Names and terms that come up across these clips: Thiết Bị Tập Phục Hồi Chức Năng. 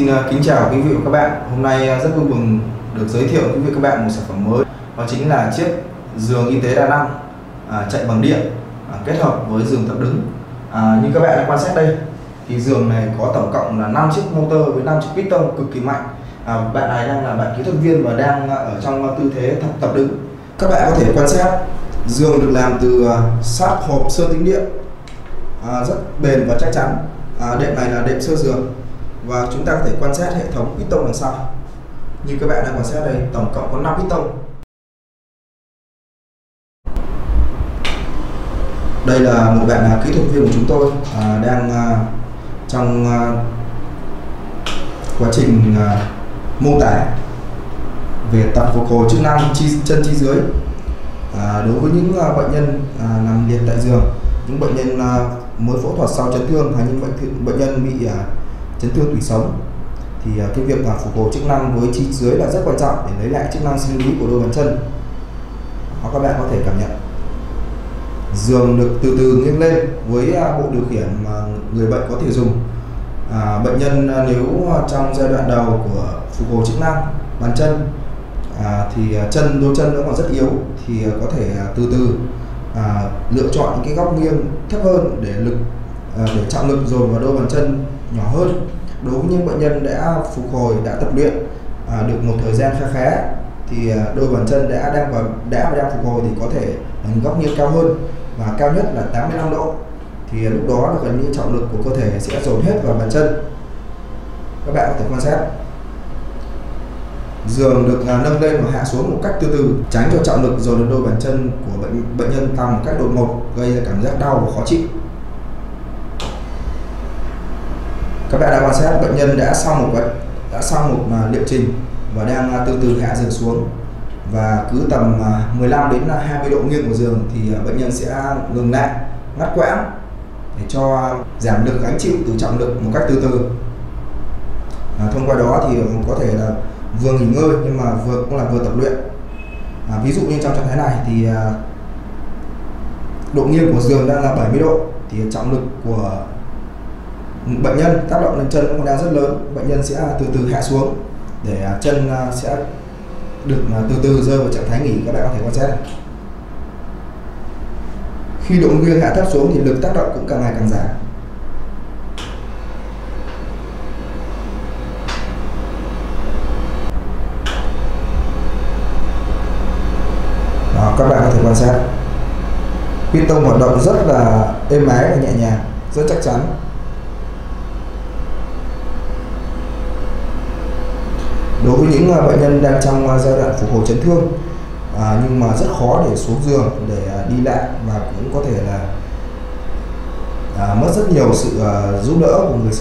Xin kính chào quý vị và các bạn. Hôm nay rất vui mừng được giới thiệu quý vị và các bạn một sản phẩm mới. Đó chính là chiếc giường y tế đa năng chạy bằng điện kết hợp với giường tập đứng. Như các bạn đã quan sát đây thì giường này có tổng cộng là 5 chiếc motor với 5 chiếc piston cực kỳ mạnh. Bạn này đang là bạn kỹ thuật viên và đang ở trong tư thế tập đứng. Các bạn có thể quan sát giường được làm từ sáp hộp sơn tĩnh điện, rất bền và chắc chắn. Đệm này là đệm sơ giường. Và chúng ta có thể quan sát hệ thống piston đằng sau. Như các bạn đang quan sát đây, tổng cộng có 5 piston. Đây là một bạn kỹ thuật viên của chúng tôi đang trong quá trình mô tả về tập phục hồi chức năng chân chi dưới đối với những bệnh nhân nằm liệt tại giường, những bệnh nhân mới phẫu thuật sau chấn thương hay những bệnh nhân bị chấn thương tủy sống, thì cái việc phục hồi chức năng với chi dưới là rất quan trọng để lấy lại chức năng sinh lý của đôi bàn chân. Các bạn có thể cảm nhận giường được từ từ nghiêng lên với bộ điều khiển mà người bệnh có thể dùng. Bệnh nhân nếu trong giai đoạn đầu của phục hồi chức năng bàn chân thì đôi chân vẫn còn rất yếu, thì có thể từ từ lựa chọn những cái góc nghiêng thấp hơn để trọng lực dồn vào đôi bàn chân nhỏ hơn. Đối với những bệnh nhân đã phục hồi, đã tập luyện được một thời gian khá thì đôi bàn chân đang phục hồi thì có thể góc nghiêng cao hơn, và cao nhất là 85 độ. Thì lúc đó là gần như trọng lực của cơ thể sẽ dồn hết vào bàn chân. Các bạn có thể quan sát giường được nâng lên và hạ xuống một cách từ từ, tránh cho trọng lực dồn lên đôi bàn chân của bệnh nhân tăng một cách đột ngột, gây ra cảm giác đau và khó chịu. Các bạn đã quan sát bệnh nhân đã xong một liệu trình và đang từ từ hạ giường xuống, và cứ tầm 15 đến 20 độ nghiêng của giường thì bệnh nhân sẽ ngừng lại, ngắt quãng để cho giảm lực gánh chịu từ trọng lực một cách từ từ. Thông qua đó thì có thể là vừa nghỉ ngơi nhưng mà vừa tập luyện. Ví dụ như trong trạng thái này thì độ nghiêng của giường đang là 70 độ thì trọng lực của bệnh nhân tác động lên chân cũng đang rất lớn. Bệnh nhân sẽ từ từ hạ xuống để chân sẽ được từ từ rơi vào trạng thái nghỉ. Các bạn có thể quan sát khi độ nghiêng hạ thấp xuống thì lực tác động cũng càng ngày càng giảm. Đó, các bạn có thể quan sát piston hoạt động rất là êm ái và nhẹ nhàng, rất chắc chắn. Đối với những bệnh nhân đang trong giai đoạn phục hồi chấn thương nhưng mà rất khó để xuống giường để đi lại, và cũng có thể là mất rất nhiều sự giúp đỡ của người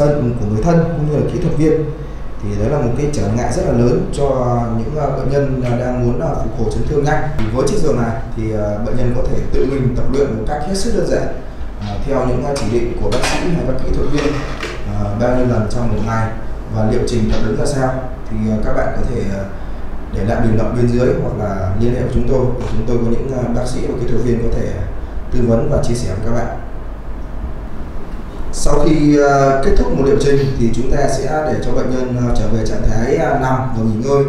thân cũng như là kỹ thuật viên, thì đó là một cái trở ngại rất là lớn cho những bệnh nhân đang muốn phục hồi chấn thương nhanh. Với chiếc giường này thì bệnh nhân có thể tự mình tập luyện một cách hết sức đơn giản theo những chỉ định của bác sĩ hay các kỹ thuật viên bao nhiêu lần trong một ngày và liệu trình tập đứng ra sao, thì các bạn có thể để lại bình luận bên dưới hoặc là liên hệ với chúng tôi, để chúng tôi có những bác sĩ và kỹ thuật viên có thể tư vấn và chia sẻ với các bạn. Sau khi kết thúc một liệu trình thì chúng ta sẽ để cho bệnh nhân trở về trạng thái nằm và nghỉ ngơi.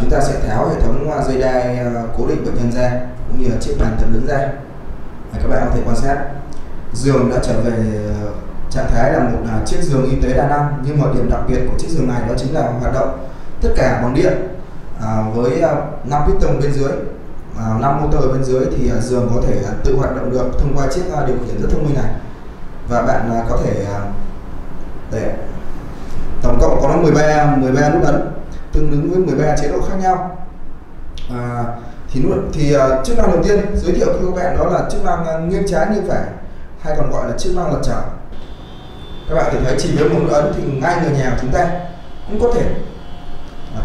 Chúng ta sẽ tháo hệ thống dây đai cố định bệnh nhân ra cũng như chiếc bàn tập đứng ra. Các bạn có thể quan sát giường đã trở về trạng thái là một chiếc giường y tế đa năng, nhưng mà điểm đặc biệt của chiếc giường này đó chính là hoạt động tất cả bằng điện với 5 piston bên dưới, 5 motor bên dưới, thì giường có thể tự hoạt động được thông qua chiếc điều khiển rất thông minh này. Và bạn có thể để tổng cộng có 13 nút ấn tương ứng với 13 chế độ khác nhau. Chức năng đầu tiên giới thiệu cho các bạn đó là chức năng nghiêng trái nghiêng phải, hay còn gọi là chức năng lật trở. Các bạn thì thấy chỉ với một nút ấn thì ngay người nhà chúng ta cũng có thể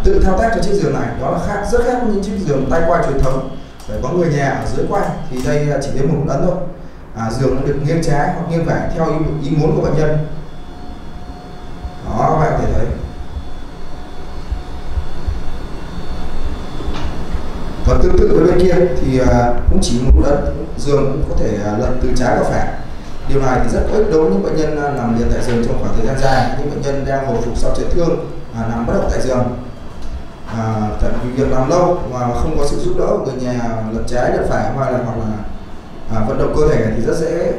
tự thao tác cho chiếc giường này. Đó là rất khác với những chiếc giường tay quay truyền thống phải có người nhà ở dưới quay, thì đây chỉ với một nút ấn thôi. Giường nó được nghiêng trái hoặc nghiêng phải theo ý muốn của bệnh nhân. Đó, các bạn có thể thấy. Và tương tự với bên kia thì cũng chỉ một nút ấn, giường cũng có thể lật từ trái vào phải. Điều này thì rất ích đối với những bệnh nhân nằm liệt tại giường trong khoảng thời gian dài, những bệnh nhân đang hồi phục sau chấn thương, nằm bất động tại giường. Vì việc nằm lâu mà không có sự giúp đỡ của người nhà lật trái lật phải hoặc là vận động cơ thể thì rất dễ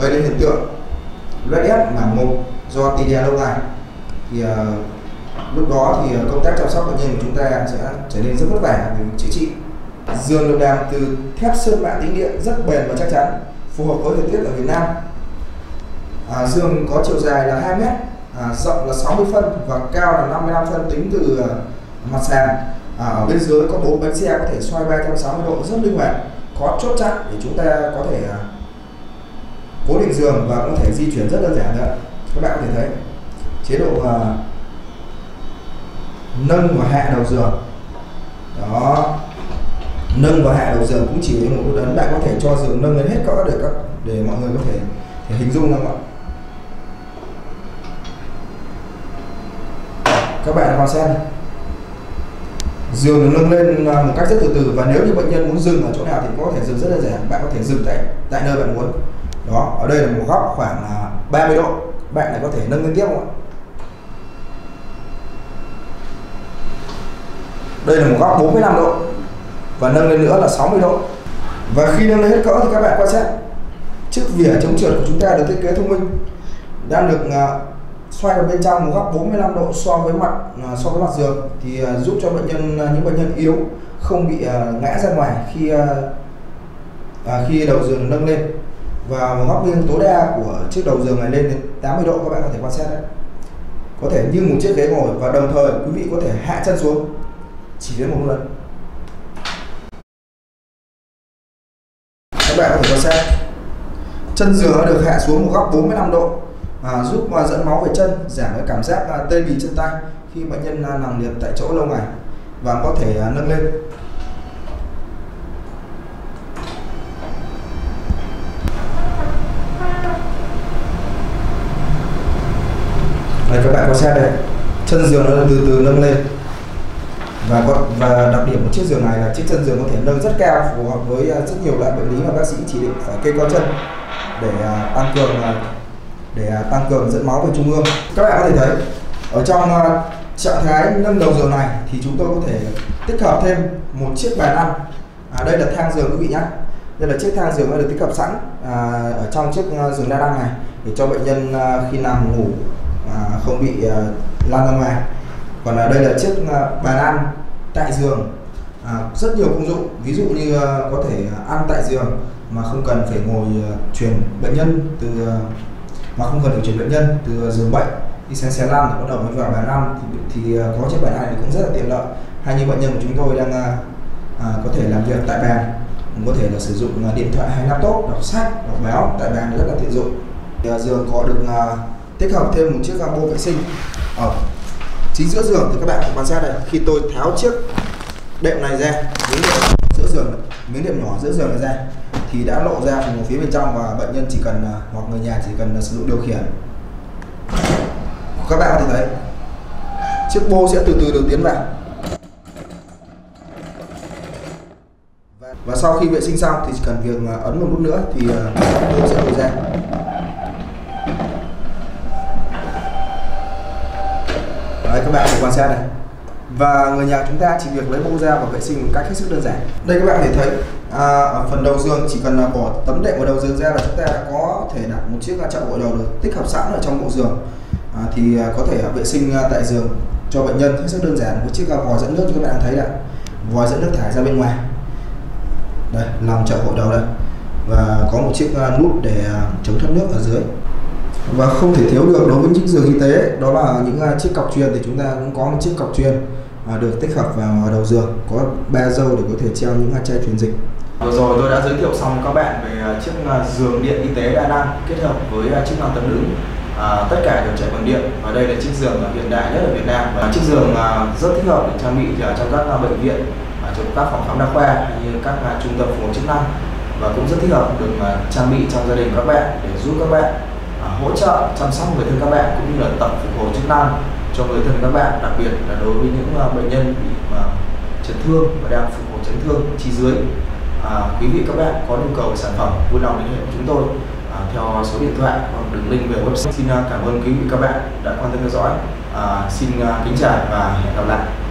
gây đến hiện tượng loét ép mảng mục do tì đè lâu ngày. Thì lúc đó thì công tác chăm sóc bệnh nhân của chúng ta sẽ trở nên rất vất vả để chữa trị. Giường được làm từ thép sơn mạ tĩnh điện rất bền và chắc chắn, phù hợp với thời tiết ở Việt Nam. Giường có chiều dài là 2 m, rộng là 60 phân và cao là 55 phân tính từ mặt sàn. Ở bên dưới có 4 bánh xe có thể xoay 360 độ rất linh hoạt, có chốt chặn để chúng ta có thể cố định giường và có thể di chuyển rất đơn giản nữa. Các bạn có thể thấy chế độ nâng và hạ đầu giường đó. Nâng và hạ đầu giường cũng chỉ một nút ấn, bạn có thể cho giường nâng lên hết cỡ để mọi người có thể hình dung không ạ. Các bạn quan sát, giường nâng lên một cách rất từ từ, và nếu như bệnh nhân muốn dừng ở chỗ nào thì có thể dừng rất đơn giản. Bạn có thể dừng tại nơi bạn muốn. Đó, ở đây là một góc khoảng 30 độ, bạn lại có thể nâng lên tiếp không ạ? Đây là một góc 45 độ và nâng lên nữa là 60 độ. Và khi nâng lên hết cỡ thì các bạn quan sát chiếc vỉa chống trượt của chúng ta được thiết kế thông minh, đang được xoay vào bên trong một góc 45 độ so với mặt giường, thì giúp cho những bệnh nhân yếu không bị ngã ra ngoài khi đầu giường nâng lên. Và một góc nghiêng tối đa của chiếc đầu giường này lên đến 80 độ, các bạn có thể quan sát đấy. Có thể như một chiếc ghế ngồi, và đồng thời quý vị có thể hạ chân xuống chỉ với một lần. Các bạn có thể quan sát chân giường được hạ xuống một góc 45 độ, giúp dẫn máu về chân, giảm cái cảm giác tê bì chân tay khi bệnh nhân nằm liệt tại chỗ lâu ngày, và có thể nâng lên. Đây các bạn có xem đây, chân giường nó từ từ nâng lên, và đặc điểm của chiếc giường này là chiếc chân giường có thể nâng rất cao, phù hợp với rất nhiều loại bệnh lý mà bác sĩ chỉ định phải kê co chân để tăng cường dẫn máu về trung ương. Các bạn có thể thấy ở trong trạng thái nâng đầu giường này thì chúng tôi có thể tích hợp thêm một chiếc bàn ăn. Đây là thang giường quý vị nhé. Đây là chiếc thang giường đã được tích hợp sẵn ở trong chiếc giường đa năng này, để cho bệnh nhân khi nằm ngủ không bị lăn ra ngoài. Còn đây là chiếc bàn ăn tại giường, rất nhiều công dụng, ví dụ như có thể ăn tại giường mà không cần phải ngồi chuyển bệnh nhân từ giường bệnh đi xén lăn để bắt đầu mới vào bàn ăn, thì có chiếc bàn ăn này cũng rất là tiện lợi. Hay như bệnh nhân của chúng tôi đang có thể làm việc tại bàn, cũng có thể là sử dụng điện thoại hay laptop, đọc sách, đọc báo tại bàn rất là tiện dụng. Giường có được tích hợp thêm một chiếc bô vệ sinh ở chính giữa giường. Thì các bạn quan sát đây, khi tôi tháo chiếc đệm này ra, miếng đệm nhỏ giữa giường này ra thì đã lộ ra một phía bên trong, và bệnh nhân chỉ cần hoặc người nhà chỉ cần sử dụng điều khiển. Các bạn có thể thấy chiếc bô sẽ từ từ được tiến vào, và sau khi vệ sinh xong thì chỉ cần việc ấn một nút nữa thì bô sẽ đổ ra. Đấy, các bạn có thể quan sát này, và người nhà chúng ta chỉ việc lấy bô ra và vệ sinh một cách hết sức đơn giản. Đây các bạn có thể thấy ở phần đầu giường, chỉ cần bỏ tấm đệm của đầu giường ra là chúng ta đã có thể đặt một chiếc chậu gội đầu được tích hợp sẵn ở trong bộ giường, thì có thể vệ sinh tại giường cho bệnh nhân hết sức đơn giản với chiếc vòi dẫn nước. Các bạn thấy là vòi dẫn nước thải ra bên ngoài đây, làm chậu gội đầu đây, và có một chiếc nút để chống thoát nước ở dưới. Và không thể thiếu được đối với những giường y tế đó là những chiếc cọc truyền, thì chúng ta cũng có một chiếc cọc truyền được tích hợp vào đầu giường, có 3 dâu để có thể treo những chai truyền dịch. Vừa rồi tôi đã giới thiệu xong các bạn về chiếc giường điện y tế đa năng kết hợp với chức năng tấm đứng, tất cả đều chạy bằng điện, và đây là chiếc giường hiện đại nhất ở Việt Nam, và chiếc giường rất thích hợp để trang bị trong các bệnh viện, trong các phòng khám đa khoa hay như các trung tâm phục hồi chức năng, và cũng rất thích hợp được trang bị trong gia đình các bạn để giúp các bạn hỗ trợ chăm sóc người thân các bạn, cũng như là tập phục hồi chức năng cho người thân các bạn, đặc biệt là đối với những bệnh nhân bị chấn thương và đang phục hồi chấn thương chi dưới. Quý vị các bạn có nhu cầu về sản phẩm vui lòng liên hệ với chúng tôi. theo số điện thoại hoặc đường link về website. Xin cảm ơn quý vị các bạn đã quan tâm theo dõi. Xin kính chào và hẹn gặp lại.